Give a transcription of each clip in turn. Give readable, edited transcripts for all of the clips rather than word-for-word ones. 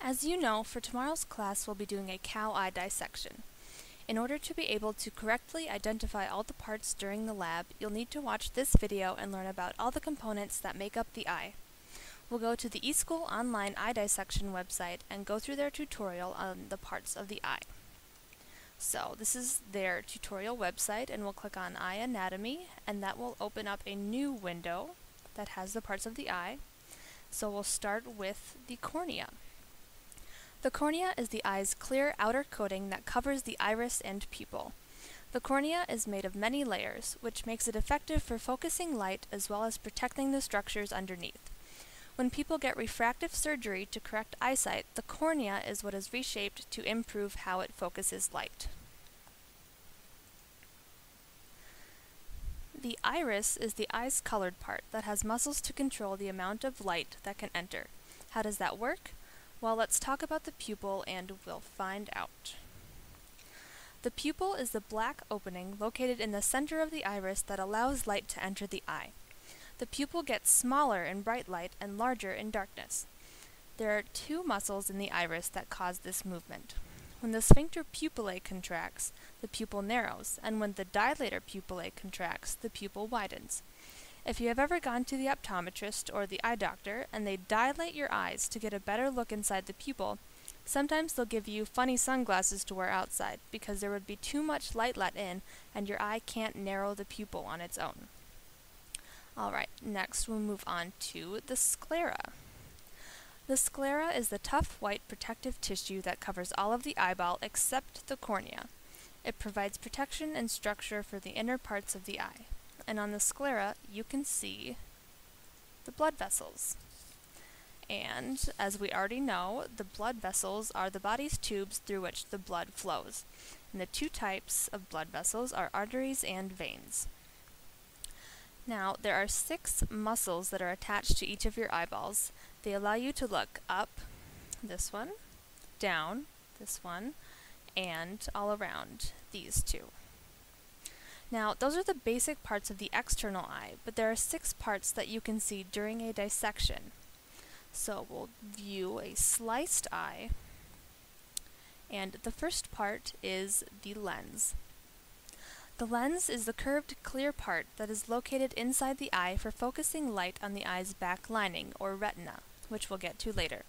As you know, for tomorrow's class we'll be doing a cow eye dissection. In order to be able to correctly identify all the parts during the lab, you'll need to watch this video and learn about all the components that make up the eye. We'll go to the eSchool Online Eye Dissection website and go through their tutorial on the parts of the eye. So this is their tutorial website, and we'll click on Eye Anatomy, and that will open up a new window that has the parts of the eye. So we'll start with the cornea. The cornea is the eye's clear outer coating that covers the iris and pupil. The cornea is made of many layers, which makes it effective for focusing light as well as protecting the structures underneath. When people get refractive surgery to correct eyesight, the cornea is what is reshaped to improve how it focuses light. The iris is the eye's colored part that has muscles to control the amount of light that can enter. How does that work? Well, let's talk about the pupil and we'll find out. The pupil is the black opening located in the center of the iris that allows light to enter the eye. The pupil gets smaller in bright light and larger in darkness. There are two muscles in the iris that cause this movement. When the sphincter pupillae contracts, the pupil narrows, and when the dilator pupillae contracts, the pupil widens. If you have ever gone to the optometrist or the eye doctor and they dilate your eyes to get a better look inside the pupil, sometimes they'll give you funny sunglasses to wear outside because there would be too much light let in and your eye can't narrow the pupil on its own. Alright, next we'll move on to the sclera. The sclera is the tough white protective tissue that covers all of the eyeball except the cornea. It provides protection and structure for the inner parts of the eye. And on the sclera, you can see the blood vessels. And as we already know, the blood vessels are the body's tubes through which the blood flows. And the two types of blood vessels are arteries and veins. Now, there are 6 muscles that are attached to each of your eyeballs. They allow you to look up, this one, down, this one, and all around, these two. Now, those are the basic parts of the external eye, but there are 6 parts that you can see during a dissection. So we'll view a sliced eye, and the first part is the lens. The lens is the curved, clear part that is located inside the eye for focusing light on the eye's back lining, or retina, which we'll get to later.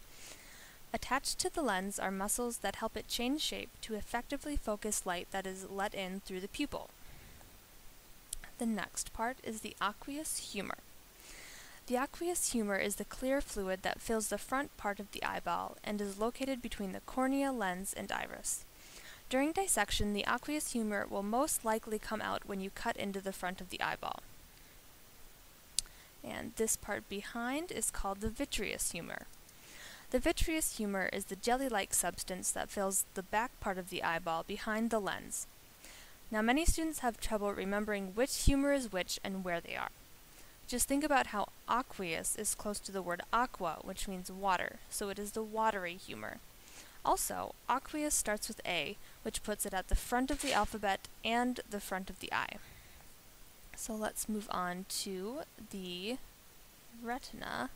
Attached to the lens are muscles that help it change shape to effectively focus light that is let in through the pupil. The next part is the aqueous humor. The aqueous humor is the clear fluid that fills the front part of the eyeball and is located between the cornea, lens, and iris. During dissection, the aqueous humor will most likely come out when you cut into the front of the eyeball. And this part behind is called the vitreous humor. The vitreous humor is the jelly-like substance that fills the back part of the eyeball behind the lens. Now, many students have trouble remembering which humor is which and where they are. Just think about how aqueous is close to the word aqua, which means water, so it is the watery humor. Also, aqueous starts with A, which puts it at the front of the alphabet and the front of the eye. So let's move on to the retina.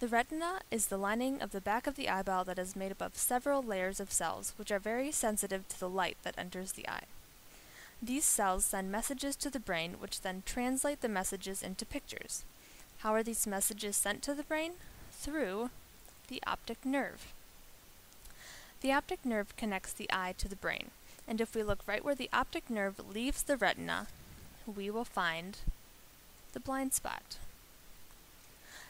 The retina is the lining of the back of the eyeball that is made up of several layers of cells, which are very sensitive to the light that enters the eye. These cells send messages to the brain, which then translate the messages into pictures. How are these messages sent to the brain? Through the optic nerve. The optic nerve connects the eye to the brain, and if we look right where the optic nerve leaves the retina, we will find the blind spot.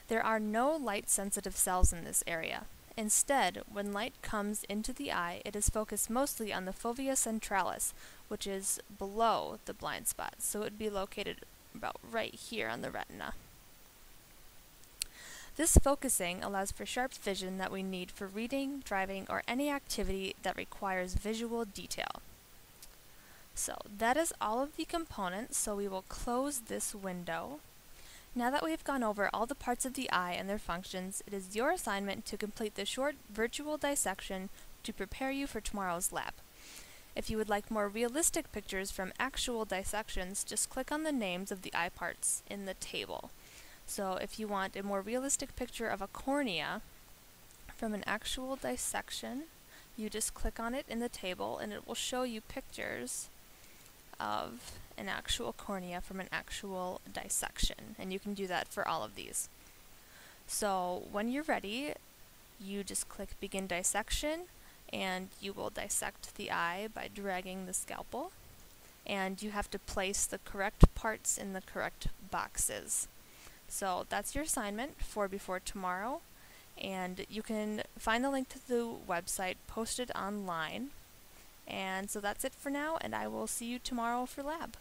There are no light-sensitive cells in this area. Instead, when light comes into the eye, it is focused mostly on the fovea centralis, which is below the blind spot, so it would be located about right here on the retina. This focusing allows for sharp vision that we need for reading, driving, or any activity that requires visual detail. So that is all of the components, so we will close this window. Now that we have gone over all the parts of the eye and their functions, it is your assignment to complete the short virtual dissection to prepare you for tomorrow's lab. If you would like more realistic pictures from actual dissections, just click on the names of the eye parts in the table. So if you want a more realistic picture of a cornea from an actual dissection. You just click on it in the table and it will show you pictures of an actual cornea from an actual dissection, and you can do that for all of these. So when you're ready, you just click begin dissection, and you will dissect the eye by dragging the scalpel, and you have to place the correct parts in the correct boxes. So that's your assignment for before tomorrow, and you can find the link to the website posted online. And so that's it for now, and I will see you tomorrow for lab.